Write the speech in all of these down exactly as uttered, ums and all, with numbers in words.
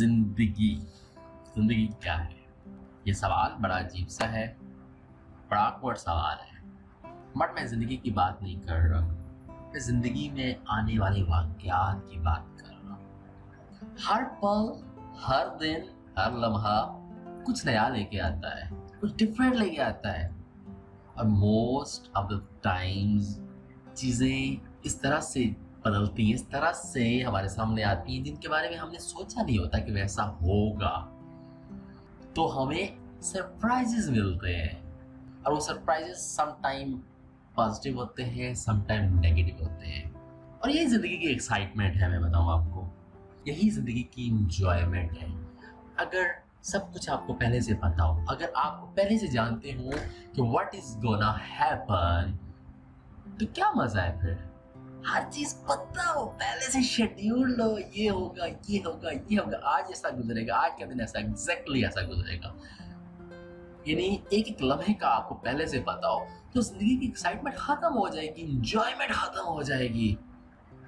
जिंदगी जिंदगी क्या है? ये सवाल बड़ा अजीब सा है, बड़ा कठोर सवाल है, बट मैं ज़िंदगी की बात नहीं कर रहा हूँ। मैं ज़िंदगी में आने वाले वाक़यात की बात कर रहा हूँ। हर पल, हर दिन, हर लम्हा कुछ नया लेके आता है, कुछ डिफरेंट लेके आता है। और मोस्ट ऑफ द टाइम्स चीज़ें इस तरह से बदलती हैं, इस तरह से हमारे सामने आती हैं जिनके बारे में हमने सोचा नहीं होता कि वैसा होगा। तो हमें सरप्राइजेस मिलते हैं, और वो सरप्राइजेस समटाइम पॉजिटिव होते हैं, समटाइम नेगेटिव होते हैं। और यही ज़िंदगी की एक्साइटमेंट है, मैं बताऊँ आपको, यही ज़िंदगी की इंजॉयमेंट है। अगर सब कुछ आपको पहले से पता हो, अगर आपको पहले से जानते हो कि व्हाट इज़ गोना हैपन, तो क्या मज़ा है फिर? हर चीज़ पता हो, पहले से शेड्यूल हो, ये होगा ये होगा ये होगा, आज ऐसा गुजरेगा, आज का दिन ऐसा एग्जैक्टली ऐसा गुजरेगा। यानी एक एक लम्हे का आपको पहले से पता हो, तो जिंदगी की एक्साइटमेंट ख़त्म हो जाएगी, इंजॉयमेंट ख़त्म हो जाएगी।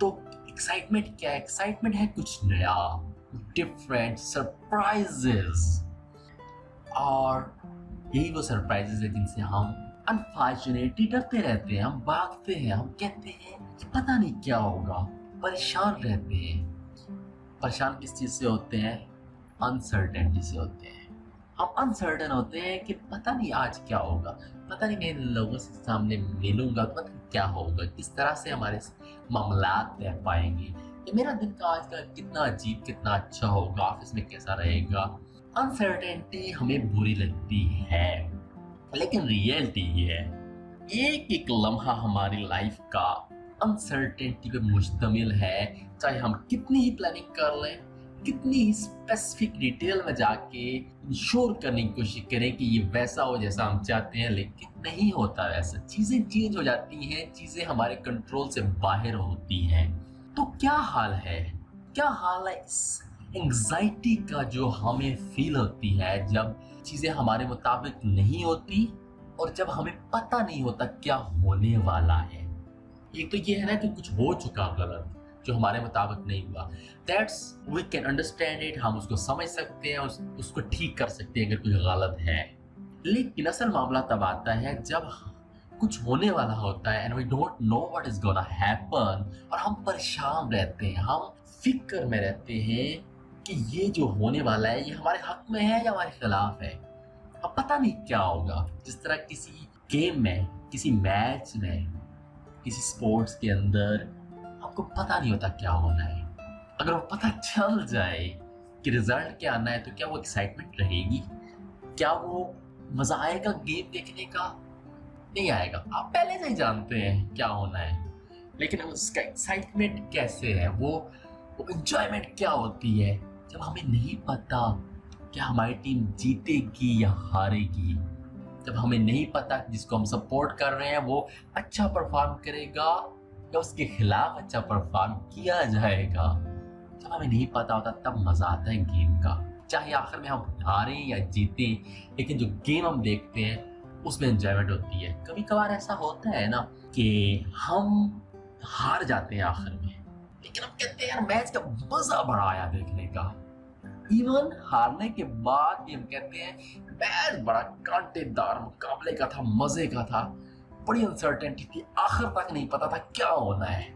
तो एक्साइटमेंट क्या है? एक्साइटमेंट है कुछ नया, डिफरेंट सरप्राइजेस। और यही वो सरप्राइजेस है जिनसे हम अनफॉर्चुनेटली डरते रहते हैं, हम भागते हैं, हम कहते हैं कि पता नहीं क्या होगा, परेशान रहते हैं। परेशान किस चीज़ से होते हैं? अनसर्टेनिटी से होते हैं। हम अनसर्टेन होते हैं कि पता नहीं आज क्या होगा, पता नहीं मैं लोगों से सामने मिलूंगा तो पता नहीं क्या होगा, किस तरह से हमारे मामलात तय पाएंगे, कि मेरा दिन का आज का कितना अजीब कितना अच्छा होगा, ऑफिस में कैसा रहेगा। अनसर्टेनिटी हमें बुरी लगती है, लेकिन रियलिटी ये है, एक एक लम्हा हमारी लाइफ का अनसर्टेनिटी पे मुश्तमिल है। चाहे हम कितनी ही प्लानिंग कर लें, कितनी ही स्पेसिफिक डिटेल में जाके इंश्योर करने की कोशिश करें कि ये वैसा हो जैसा हम चाहते हैं, लेकिन नहीं होता वैसा। चीज़ें चेंज हो जाती हैं, चीज़ें हमारे कंट्रोल से बाहर होती हैं। तो क्या हाल है, क्या हाल है इस एंग्जाइटी का जो हमें फील होती है जब चीज़ें हमारे मुताबिक नहीं होती, और जब हमें पता नहीं होता क्या होने वाला है। एक तो ये है ना कि कुछ हो चुका गलत जो हमारे मुताबिक नहीं हुआ, that's we can understand it, हम उसको समझ सकते हैं, उस, उसको ठीक कर सकते हैं अगर कुछ गलत है। लेकिन असल मामला तब आता है जब कुछ होने वाला होता है, and we don't know what is gonna happen, और हम परेशान रहते हैं, हम फिक्र में रहते हैं कि ये जो होने वाला है ये हमारे हक में है या हमारे खिलाफ है। अब पता नहीं क्या होगा। जिस तरह किसी गेम में, किसी मैच में, किसी स्पोर्ट्स के अंदर आपको पता नहीं होता क्या होना है। अगर वो पता चल जाए कि रिजल्ट क्या आना है, तो क्या वो एक्साइटमेंट रहेगी? क्या वो मज़ा आएगा गेम देखने का? नहीं आएगा। आप पहले से ही जानते हैं क्या होना है, लेकिन उसका एक्साइटमेंट कैसे है, वो वो इंजॉयमेंट क्या होती है जब हमें नहीं पता कि हमारी टीम जीतेगी या हारेगी, जब हमें नहीं पता कि जिसको हम सपोर्ट कर रहे हैं वो अच्छा परफॉर्म करेगा या उसके खिलाफ अच्छा परफॉर्म किया जाएगा। जब हमें नहीं पता होता तब मज़ा आता है गेम का। चाहे आखिर में हम हारें या जीतें, लेकिन जो गेम हम देखते हैं उसमें इंजॉयमेंट होती है। कभी कभार ऐसा होता है ना कि हम हार जाते हैं आखिर में, लेकिन हम कहते हैं यार मैच का मज़ा बड़ा आया देखने का। इवन हारने के बाद भी हम कहते हैं मैच बड़ा कांटेदार मुकाबले का था, मज़े का था, बड़ी अनसर्टेनिटी थी, आखिर तक नहीं पता था क्या होना है।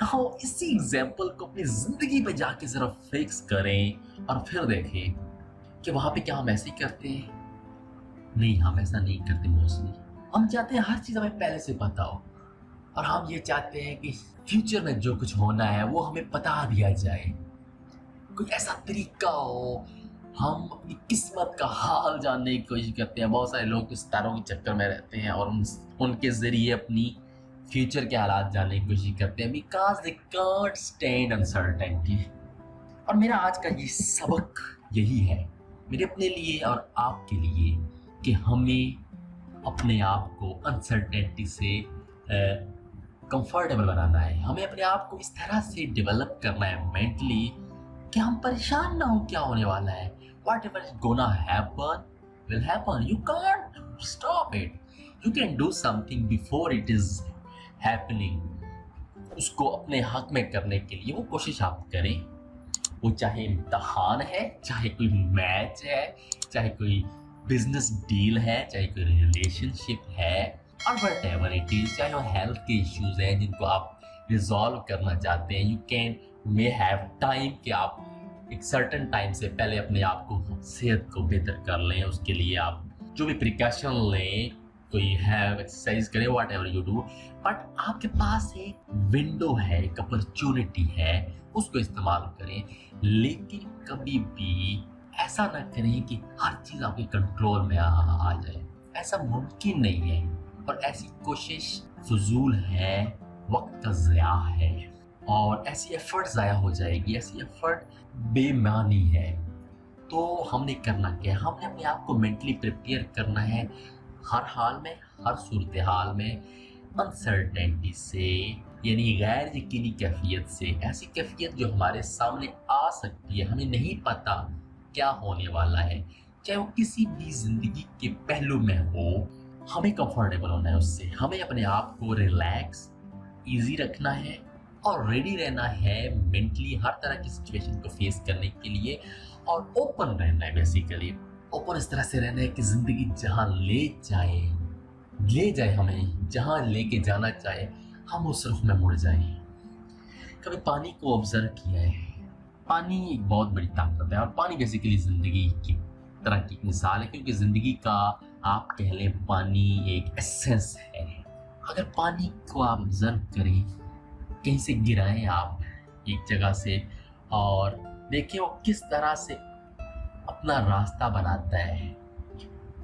तो इसी एग्जाम्पल को अपनी ज़िंदगी पे जाके ज़रा फिक्स करें और फिर देखें कि वहाँ पे क्या हम ऐसे ही करते हैं। नहीं, हम ऐसा नहीं करते मोस्टली। हम चाहते हैं हर चीज़ हमें पहले से पता हो, और हम ये चाहते हैं कि फ्यूचर में जो कुछ होना है वो हमें बता दिया जाए। कुछ ऐसा तरीका हो, हम अपनी किस्मत का हाल जानने की कोशिश करते हैं। बहुत सारे लोग सितारों के चक्कर में रहते हैं और उन उनके ज़रिए अपनी फ्यूचर के हालात जानने की कोशिश करते हैं, because they can't stand uncertainty. और मेरा आज का ये सबक यही है, मेरे अपने लिए और आपके लिए, कि हमें अपने आप को अनसर्टेनिटी से कंफर्टेबल बनाना है। हमें अपने आप को इस तरह से डेवलप करना है मेंटली कि हम परेशान ना हो क्या होने वाला है। Whatever is gonna happen will happen, you can't stop it, you can do something before it is happening. उसको अपने हक में करने के लिए वो कोशिश आप करें। वो चाहे इम्तहान है, चाहे कोई मैच है, चाहे कोई बिजनेस डील है, चाहे कोई रिलेशनशिप है, और वट एवर इट इज, चाहे वो हेल्थ के इश्यूज हैं जिनको आप रिजॉल्व करना चाहते हैं, you can may have time कि आप एक सर्टन टाइम से पहले अपने आप को, सेहत को बेहतर कर लें। उसके लिए आप जो भी प्रिकॉशन लें, कोई हैव एक्सरसाइज करें, whatever you do, but आपके पास एक विंडो है, एक अपॉर्चुनिटी है, उसको इस्तेमाल करें। लेकिन कभी भी ऐसा ना करें कि हर चीज़ आपके कंट्रोल में आ, आ जाए, ऐसा मुमकिन नहीं है। और ऐसी कोशिश फजूल है, वक्त का ज़ाया है, और ऐसी एफर्ट ज़ाया हो जाएगी, ऐसी एफर्ट बेमानी है। तो हमने करना क्या है, हमने अपने आप को मेंटली प्रिपेयर करना है हर हाल में, हर सूरत हाल में, अनसर्टेनिटी से, यानी गैर यकीनी कैफियत से, ऐसी कैफियत जो हमारे सामने आ सकती है, हमें नहीं पता क्या होने वाला है, चाहे वो किसी भी ज़िंदगी के पहलू में हो। हमें कंफर्टेबल होना है उससे, हमें अपने आप को रिलैक्स, इजी रखना है और रेडी रहना है मेंटली हर तरह की सिचुएशन को फेस करने के लिए, और ओपन रहना है। बेसिकली ओपन इस तरह से रहना है कि ज़िंदगी जहाँ ले जाए ले जाए हमें, जहाँ लेके जाना चाहे हम उस रुख में मुड़ जाए। कभी पानी को ऑब्जर्व किया है, पानी एक बहुत बड़ी ताकत है, और पानी बेसिकली ज़िंदगी की तरह की मिसाल है, क्योंकि ज़िंदगी का आप कह लें पानी एक एसेंस है। अगर पानी को आप ऑब्जर्व करें, कहीं से गिराएं आप एक जगह से, और देखिए वो किस तरह से अपना रास्ता बनाता है।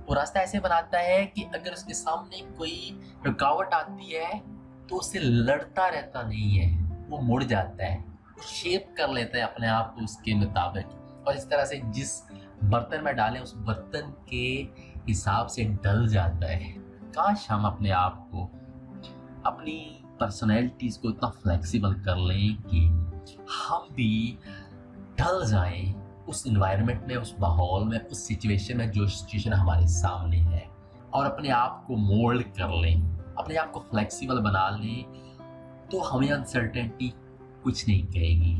वो रास्ता ऐसे बनाता है कि अगर उसके सामने कोई रुकावट आती है तो उसे लड़ता रहता नहीं है, वो मुड़ जाता है, वो शेप कर लेता है अपने आप को उसके मुताबिक, और इस तरह से जिस बर्तन में डालें उस बर्तन के हिसाब से ढल जाता है। काश हम अपने आप को, अपनी पर्सनैलिटीज़ को इतना फ्लेक्सिबल कर लें कि हम भी ढल जाएं उस इन्वायरमेंट में, उस माहौल में, उस सिचुएशन में जो सिचुएशन हमारे सामने है, और अपने आप को मोल्ड कर लें, अपने आप को फ्लेक्सिबल बना लें, तो हमें अनसर्टेनिटी कुछ नहीं कहेगी,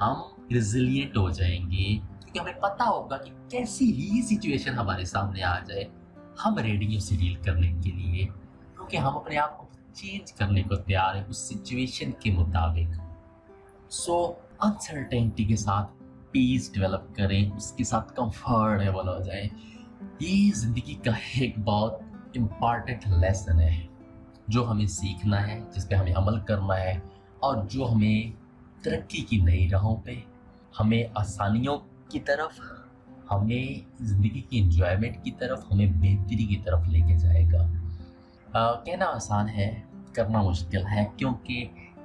हम रिजिलियंट हो जाएंगे, क्योंकि हमें पता होगा कि कैसी ही सिचुएशन हमारे सामने आ जाए हम रेडी हैं उसे डील करने के लिए, क्योंकि हम अपने आप को चेंज करने को तैयार हैं उस सिचुएशन के मुताबिक। सो अनसर्टेनिटी के साथ पीस डेवलप करें, उसके साथ कंफर्टेबल हो जाए। ये ज़िंदगी का एक बहुत इम्पॉर्टेंट लेसन है जो हमें सीखना है, जिस पे हमें अमल करना है, और जो हमें तरक्की की नई राहों पे, हमें आसानियों की तरफ, हमें ज़िंदगी की एंजॉयमेंट की तरफ, हमें बेहतरी की तरफ लेके जाएगा। आ, कहना आसान है, करना मुश्किल है, क्योंकि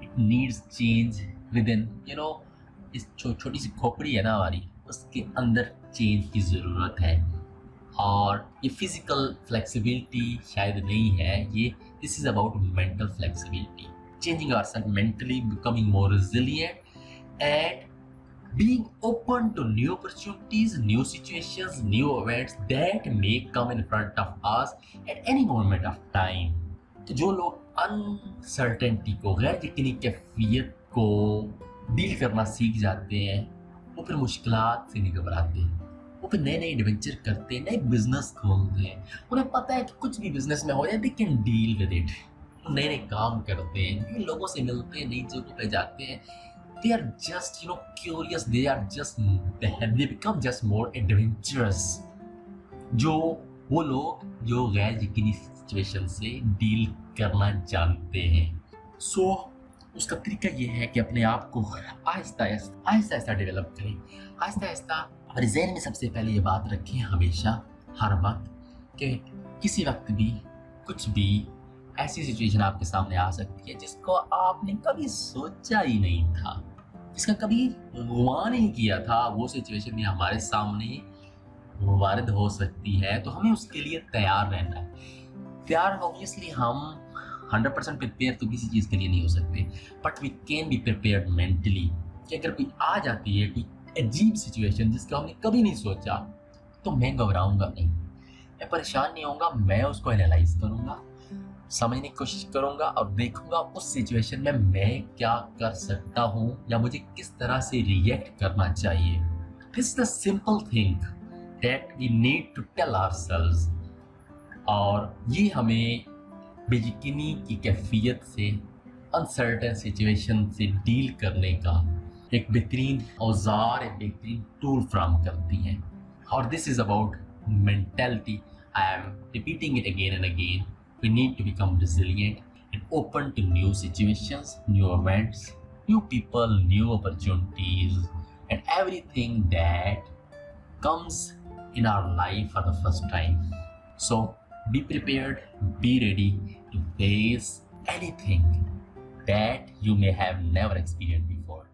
it needs change within, you know, इस छो, छोटी सी खोपड़ी है ना हमारी, उसके अंदर चेंज की ज़रूरत है, और ये फिज़िकल फ्लेक्सिबिलिटी शायद नहीं है, ये this is about mental flexibility, changing ourselves mentally, becoming more resilient and being open to new opportunities, new situations, new events that may come in front of us at any moment of time. तो जो लोग uncertainty को, गैर यकीनी कैफियत को deal करना सीख जाते हैं, वो फिर मुश्किलात से नहीं घबराते हैं, वो फिर नए नए एडवेंचर करते हैं, नए बिजनेस खोलते हैं, उन्हें पता है कि कुछ भी बिजनेस में हो जाए they can deal with it, नए नए काम करते हैं, नए लोगों से मिलते हैं, नई जगहों पर जाते हैं, they are just, you know, curious, they are just, they have they become just more adventurous. जो वो लोग जो गैर यकीनी सिचुएशन से डील करना जानते हैं। सो so, उसका तरीका ये है कि अपने आप को आहिस्ता आहिस्ता आहिस्ता आहिस्ता डेवलप करें, आहिस्ता आहिस्ता। और जहन में सबसे पहले ये बात रखें हमेशा, हर वक्त, कि किसी वक्त भी कुछ भी ऐसी सिचुएशन आपके सामने आ सकती है जिसको आपने कभी सोचा ही नहीं था, इसका कभी गुमान ही किया था, वो सिचुएशन भी हमारे सामने वारद हो सकती है, तो हमें उसके लिए तैयार रहना है। तैयार ऑब्वियसली हम हंड्रेड परसेंट प्रिपेयर तो किसी चीज़ के लिए नहीं हो सकते, but we can be prepare mentally कि अगर कोई आ जाती है कोई अजीब सिचुएशन जिसका हमने कभी नहीं सोचा, तो मैं घबराऊँगा नहीं, मैं परेशान नहीं होऊंगा, मैं उसको एनालाइज करूँगा, समझने की कोशिश करूंगा और देखूंगा उस सिचुएशन में मैं क्या कर सकता हूं या मुझे किस तरह से रिएक्ट करना चाहिए। This is the simple thing that we need to tell ourselves, और ये हमें बेयकीनी की कैफियत से, अनसर्टेन सिचुएशन से डील करने का एक बेहतरीन औजार, एक बेहतरीन टूल फ्राहम करती है। और this is about mentality. I am repeating it again and again, we need to become resilient and open to new situations, new events, new people, new opportunities and everything that comes in our life for the first time. So be prepared, be ready to face anything that you may have never experienced before.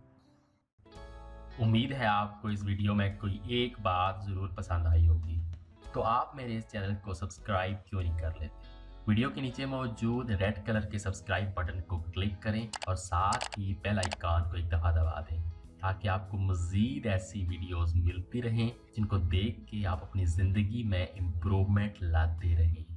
उम्मीद है आपको इस video में कोई एक बात ज़रूर पसंद आई होगी, तो आप मेरे इस चैनल को सब्सक्राइब क्यों नहीं कर लेते? वीडियो के नीचे मौजूद रेड कलर के सब्सक्राइब बटन को क्लिक करें और साथ ही बेल आइकॉन को एक दफ़ा दबा दें, ताकि आपको मज़ीद ऐसी वीडियोस मिलती रहें जिनको देख के आप अपनी ज़िंदगी में इम्प्रूवमेंट लाते रहें।